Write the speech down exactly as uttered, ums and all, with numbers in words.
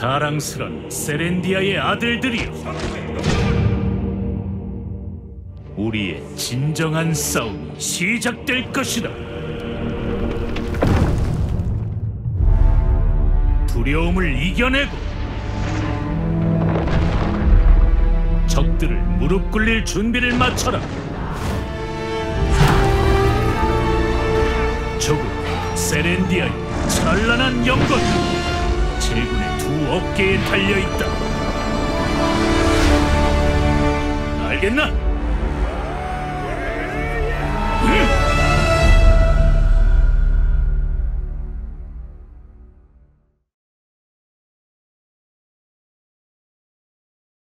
자랑스런 세렌디아의 아들들이여, 우리의 진정한 싸움이 시작될 것이다. 두려움을 이겨내고 적들을 무릎 꿇릴 준비를 마쳐라. 조국 세렌디아의 찬란한 영광, 제군의 두 어깨에 달려있다. 알겠나?